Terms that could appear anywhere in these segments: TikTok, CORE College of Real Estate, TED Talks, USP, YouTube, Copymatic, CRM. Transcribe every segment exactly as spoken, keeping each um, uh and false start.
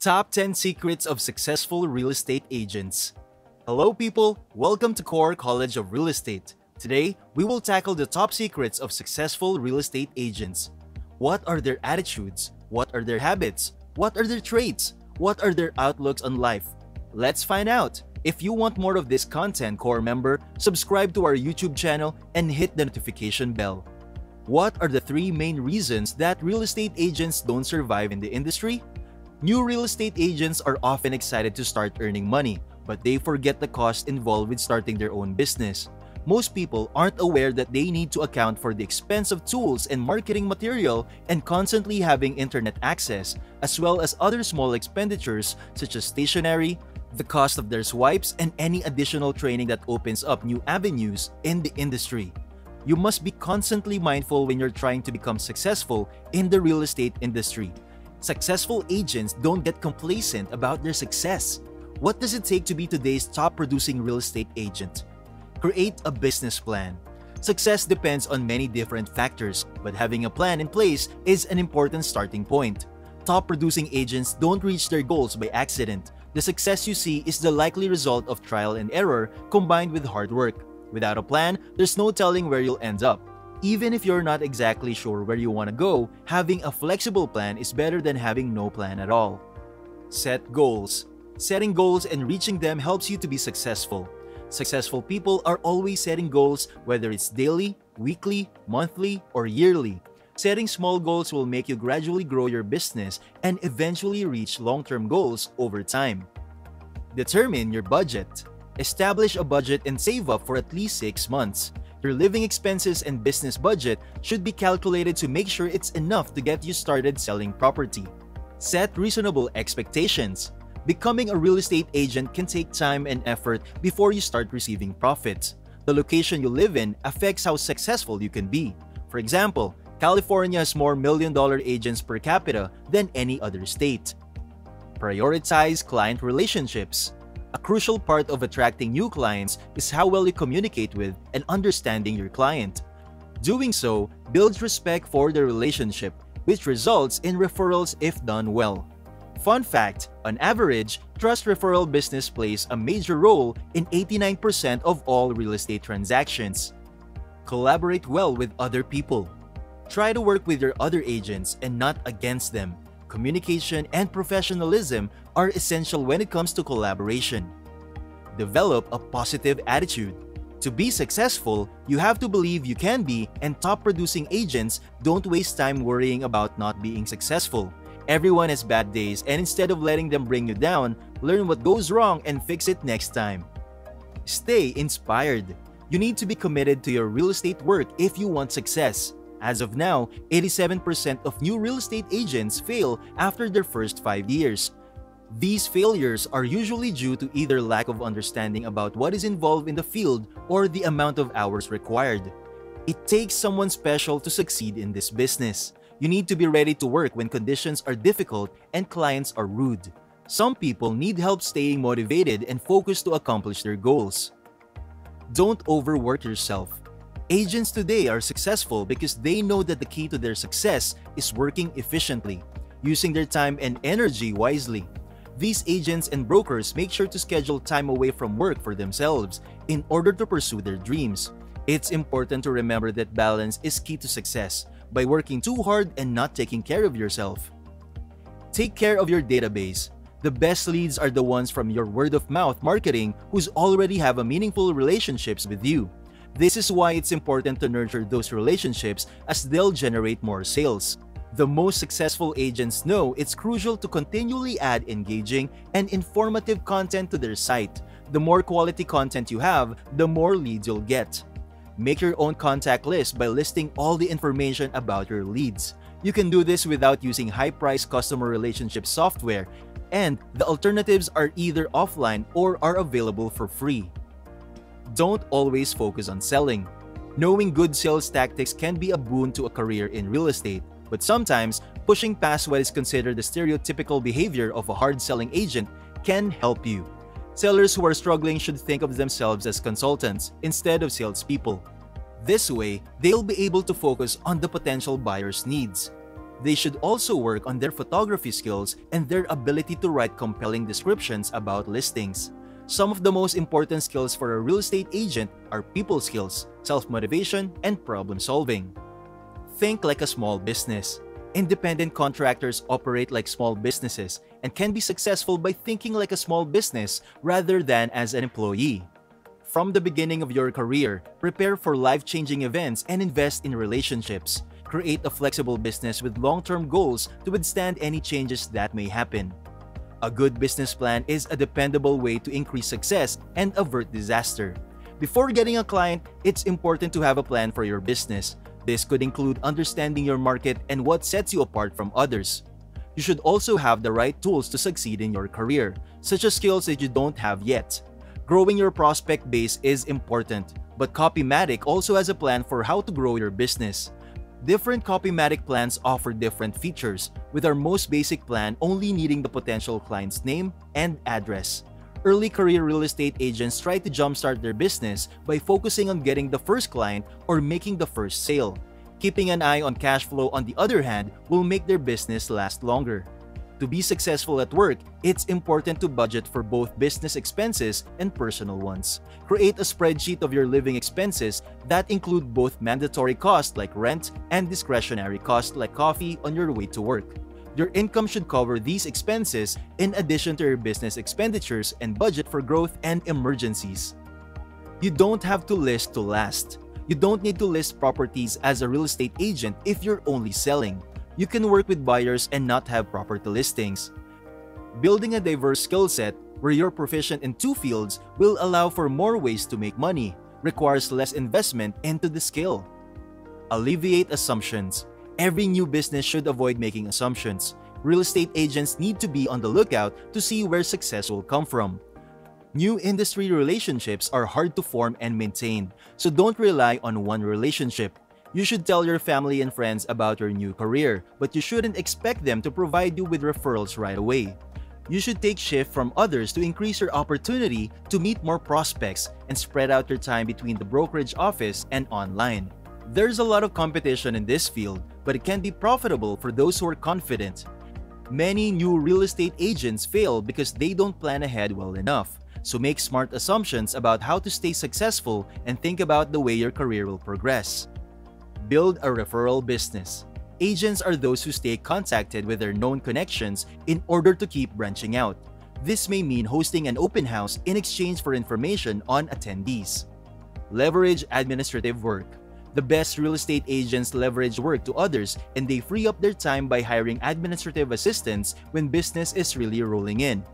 Top ten Secrets of Successful Real Estate Agents. Hello people, welcome to CORE College of Real Estate. Today, we will tackle the top secrets of successful real estate agents. What are their attitudes? What are their habits? What are their traits? What are their outlooks on life? Let's find out! If you want more of this content, CORE member, subscribe to our YouTube channel and hit the notification bell. What are the three main reasons that real estate agents don't survive in the industry? New real estate agents are often excited to start earning money, but they forget the cost involved with starting their own business. Most people aren't aware that they need to account for the expense of tools and marketing material and constantly having internet access, as well as other small expenditures such as stationery, the cost of their swipes, and any additional training that opens up new avenues in the industry. You must be constantly mindful when you're trying to become successful in the real estate industry. Successful agents don't get complacent about their success. What does it take to be today's top-producing real estate agent? Create a business plan. Success depends on many different factors, but having a plan in place is an important starting point. Top-producing agents don't reach their goals by accident. The success you see is the likely result of trial and error combined with hard work. Without a plan, there's no telling where you'll end up. Even if you're not exactly sure where you want to go, having a flexible plan is better than having no plan at all. Set goals. Setting goals and reaching them helps you to be successful. Successful people are always setting goals, whether it's daily, weekly, monthly, or yearly. Setting small goals will make you gradually grow your business and eventually reach long-term goals over time. Determine your budget. Establish a budget and save up for at least six months. Your living expenses and business budget should be calculated to make sure it's enough to get you started selling property. Set reasonable expectations. Becoming a real estate agent can take time and effort before you start receiving profits. The location you live in affects how successful you can be. For example, California has more million-dollar agents per capita than any other state. Prioritize client relationships. A crucial part of attracting new clients is how well you communicate with and understanding your client. Doing so builds respect for the relationship, which results in referrals if done well. Fun fact, on average, trust referral business plays a major role in eighty-nine percent of all real estate transactions. Collaborate well with other people. Try to work with your other agents and not against them. Communication and professionalism are essential when it comes to collaboration. Develop a positive attitude. To be successful, you have to believe you can be, and top-producing agents don't waste time worrying about not being successful. Everyone has bad days, and instead of letting them bring you down, learn what goes wrong and fix it next time. Stay inspired. You need to be committed to your real estate work if you want success. As of now, eighty-seven percent of new real estate agents fail after their first five years. These failures are usually due to either lack of understanding about what is involved in the field or the amount of hours required. It takes someone special to succeed in this business. You need to be ready to work when conditions are difficult and clients are rude. Some people need help staying motivated and focused to accomplish their goals. Don't overwork yourself. Agents today are successful because they know that the key to their success is working efficiently, using their time and energy wisely. These agents and brokers make sure to schedule time away from work for themselves in order to pursue their dreams. It's important to remember that balance is key to success by working too hard and not taking care of yourself. Take care of your database. The best leads are the ones from your word-of-mouth marketing who's already have a meaningful relationships with you. This is why it's important to nurture those relationships as they'll generate more sales. The most successful agents know it's crucial to continually add engaging and informative content to their site. The more quality content you have, the more leads you'll get. Make your own contact list by listing all the information about your leads. You can do this without using high-priced customer relationship software, and the alternatives are either offline or are available for free. Don't always focus on selling. Knowing good sales tactics can be a boon to a career in real estate, but sometimes pushing past what is considered the stereotypical behavior of a hard-selling agent can help you. Sellers who are struggling should think of themselves as consultants instead of salespeople. This way, they'll be able to focus on the potential buyer's needs. They should also work on their photography skills and their ability to write compelling descriptions about listings. Some of the most important skills for a real estate agent are people skills, self-motivation, and problem-solving. Think like a small business. Independent contractors operate like small businesses and can be successful by thinking like a small business rather than as an employee. From the beginning of your career, prepare for life-changing events and invest in relationships. Create a flexible business with long-term goals to withstand any changes that may happen. A good business plan is a dependable way to increase success and avert disaster. Before getting a client, it's important to have a plan for your business. This could include understanding your market and what sets you apart from others. You should also have the right tools to succeed in your career, such as skills that you don't have yet. Growing your prospect base is important, but Copymatic also has a plan for how to grow your business. Different Copymatic plans offer different features, with our most basic plan only needing the potential client's name and address. Early career real estate agents try to jumpstart their business by focusing on getting the first client or making the first sale. Keeping an eye on cash flow, on the other hand, will make their business last longer. To be successful at work, it's important to budget for both business expenses and personal ones. Create a spreadsheet of your living expenses that include both mandatory costs like rent and discretionary costs like coffee on your way to work. Your income should cover these expenses in addition to your business expenditures and budget for growth and emergencies. You don't have to list to last. You don't need to list properties as a real estate agent if you're only selling. You can work with buyers and not have property listings. Building a diverse skill set where you're proficient in two fields will allow for more ways to make money, requires less investment into the skill. Alleviate assumptions. Every new business should avoid making assumptions. Real estate agents need to be on the lookout to see where success will come from. New industry relationships are hard to form and maintain, so don't rely on one relationship. You should tell your family and friends about your new career, but you shouldn't expect them to provide you with referrals right away. You should take shift from others to increase your opportunity to meet more prospects and spread out your time between the brokerage office and online. There's a lot of competition in this field, but it can be profitable for those who are confident. Many new real estate agents fail because they don't plan ahead well enough. So make smart assumptions about how to stay successful and think about the way your career will progress. Build a referral business. Agents are those who stay contacted with their known connections in order to keep branching out. This may mean hosting an open house in exchange for information on attendees. Leverage administrative work. The best real estate agents leverage work to others, and they free up their time by hiring administrative assistants when business is really rolling in.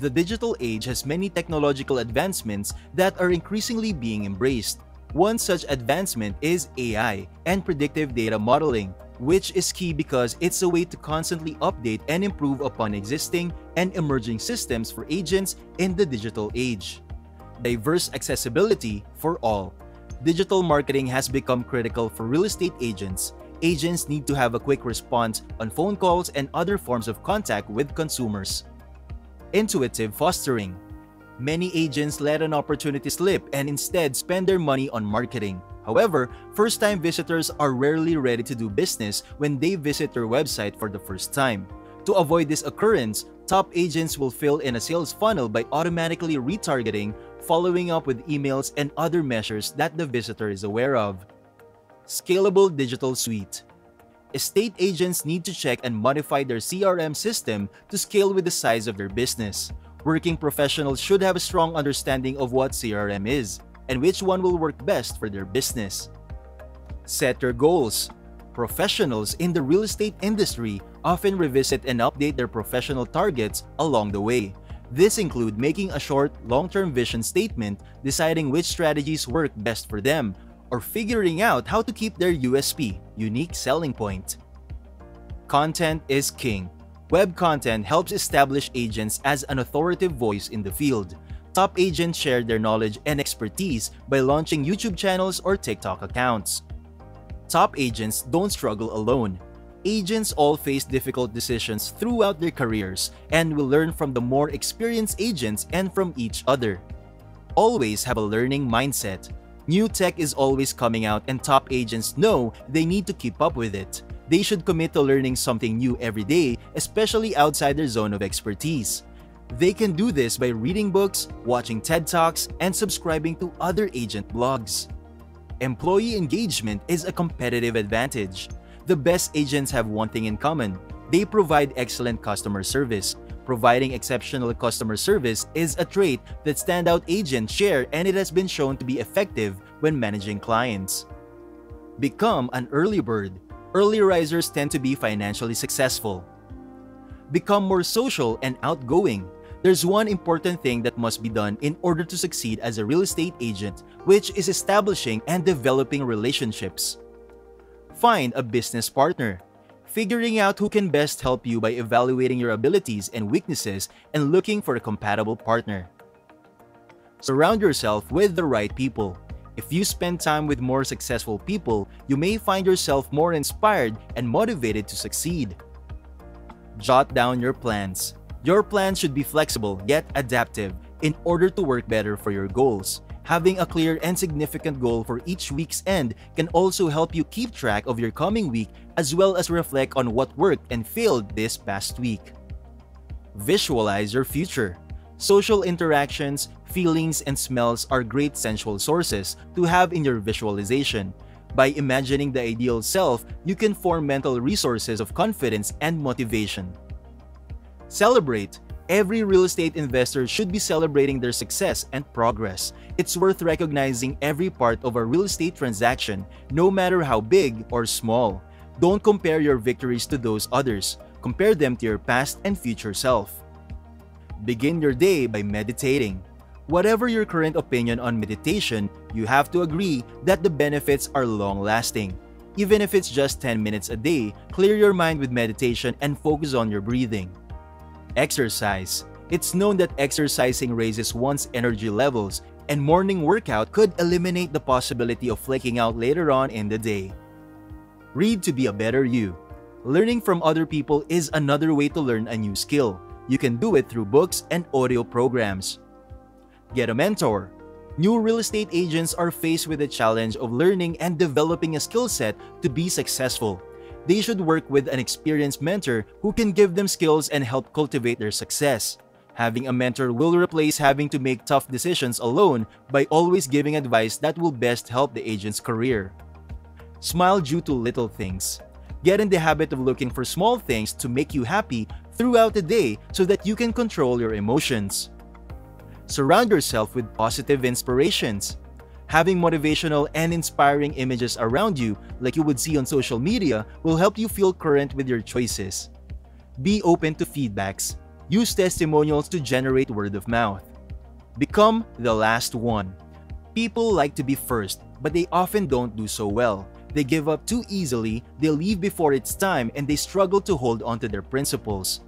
The digital age has many technological advancements that are increasingly being embraced. One such advancement is A I and predictive data modeling, which is key because it's a way to constantly update and improve upon existing and emerging systems for agents in the digital age. Diverse accessibility for all. Digital marketing has become critical for real estate agents. Agents need to have a quick response on phone calls and other forms of contact with consumers. Intuitive fostering. Many agents let an opportunity slip and instead spend their money on marketing. However, first-time visitors are rarely ready to do business when they visit your website for the first time. To avoid this occurrence, top agents will fill in a sales funnel by automatically retargeting, following up with emails, and other measures that the visitor is aware of. Scalable digital suite. Estate agents need to check and modify their C R M system to scale with the size of their business. Working professionals should have a strong understanding of what C R M is and which one will work best for their business. Set your goals. Professionals in the real estate industry often revisit and update their professional targets along the way. This includes making a short, long-term vision statement, deciding which strategies work best for them, or figuring out how to keep their U S P, unique selling point. Content is king. Web content helps establish agents as an authoritative voice in the field. Top agents share their knowledge and expertise by launching YouTube channels or TikTok accounts. Top agents don't struggle alone. Agents all face difficult decisions throughout their careers and will learn from the more experienced agents and from each other. Always have a learning mindset. New tech is always coming out, and top agents know they need to keep up with it. They should commit to learning something new every day, especially outside their zone of expertise. They can do this by reading books, watching TED Talks, and subscribing to other agent blogs. Employee engagement is a competitive advantage. The best agents have one thing in common. They provide excellent customer service. Providing exceptional customer service is a trait that standout agents share, and it has been shown to be effective when managing clients. Become an early bird. Early risers tend to be financially successful. Become more social and outgoing. There's one important thing that must be done in order to succeed as a real estate agent, which is establishing and developing relationships. Find a business partner. Figuring out who can best help you by evaluating your abilities and weaknesses and looking for a compatible partner. Surround yourself with the right people. If you spend time with more successful people, you may find yourself more inspired and motivated to succeed. Jot down your plans. Your plans should be flexible yet adaptive in order to work better for your goals. Having a clear and significant goal for each week's end can also help you keep track of your coming week as well as reflect on what worked and failed this past week. Visualize your future. Social interactions, feelings, and smells are great sensual sources to have in your visualization. By imagining the ideal self, you can form mental resources of confidence and motivation. Celebrate. Every real estate investor should be celebrating their success and progress. It's worth recognizing every part of a real estate transaction, no matter how big or small. Don't compare your victories to those others. Compare them to your past and future self. Begin your day by meditating. Whatever your current opinion on meditation, you have to agree that the benefits are long-lasting. Even if it's just ten minutes a day, clear your mind with meditation and focus on your breathing. Exercise. It's known that exercising raises one's energy levels, and morning workout could eliminate the possibility of flaking out later on in the day. Read to be a better you. Learning from other people is another way to learn a new skill. You can do it through books and audio programs. Get a mentor. New real estate agents are faced with the challenge of learning and developing a skill set to be successful. They should work with an experienced mentor who can give them skills and help cultivate their success. Having a mentor will replace having to make tough decisions alone by always giving advice that will best help the agent's career. Smile due to little things. Get in the habit of looking for small things to make you happy throughout the day so that you can control your emotions. Surround yourself with positive inspirations. Having motivational and inspiring images around you, like you would see on social media, will help you feel current with your choices. Be open to feedbacks. Use testimonials to generate word of mouth. Become the last one. People like to be first, but they often don't do so well. They give up too easily, they leave before it's time, and they struggle to hold on to their principles.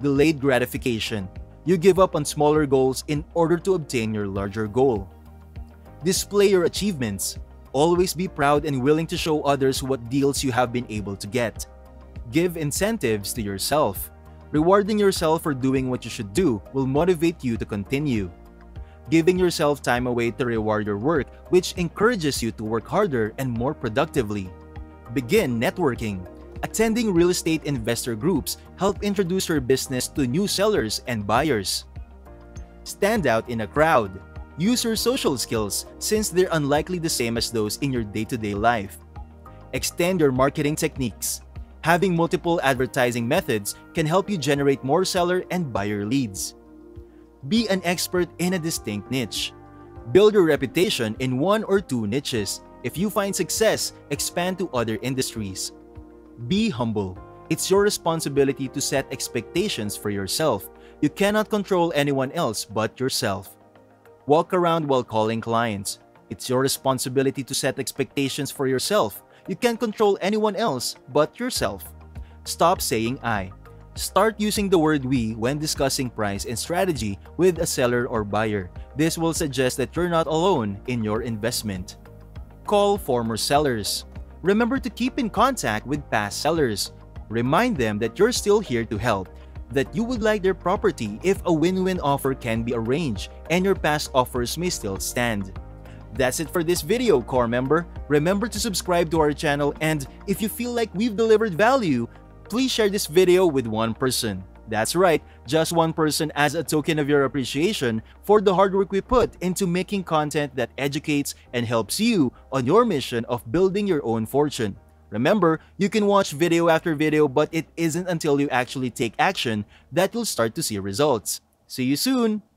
Delayed gratification. You give up on smaller goals in order to obtain your larger goal. Display your achievements. Always be proud and willing to show others what deals you have been able to get. Give incentives to yourself. Rewarding yourself for doing what you should do will motivate you to continue. Giving yourself time away to reward your work, which encourages you to work harder and more productively. Begin networking. Attending real estate investor groups help introduce your business to new sellers and buyers. Stand out in a crowd. Use your social skills since they're unlikely the same as those in your day-to-day life. Extend your marketing techniques. Having multiple advertising methods can help you generate more seller and buyer leads. Be an expert in a distinct niche. Build your reputation in one or two niches. If you find success, expand to other industries. Be humble. It's your responsibility to set expectations for yourself. You cannot control anyone else but yourself. Walk around while calling clients. It's your responsibility to set expectations for yourself. You can't control anyone else but yourself. Stop saying I. Start using the word we when discussing price and strategy with a seller or buyer. This will suggest that you're not alone in your investment. Call former sellers. Remember to keep in contact with past sellers. Remind them that you're still here to help, that you would like their property if a win-win offer can be arranged, and your past offers may still stand. That's it for this video, Core member. Remember to subscribe to our channel, and if you feel like we've delivered value, please share this video with one person. That's right, just one person, as a token of your appreciation for the hard work we put into making content that educates and helps you on your mission of building your own fortune. Remember, you can watch video after video, but it isn't until you actually take action that you'll start to see results. See you soon!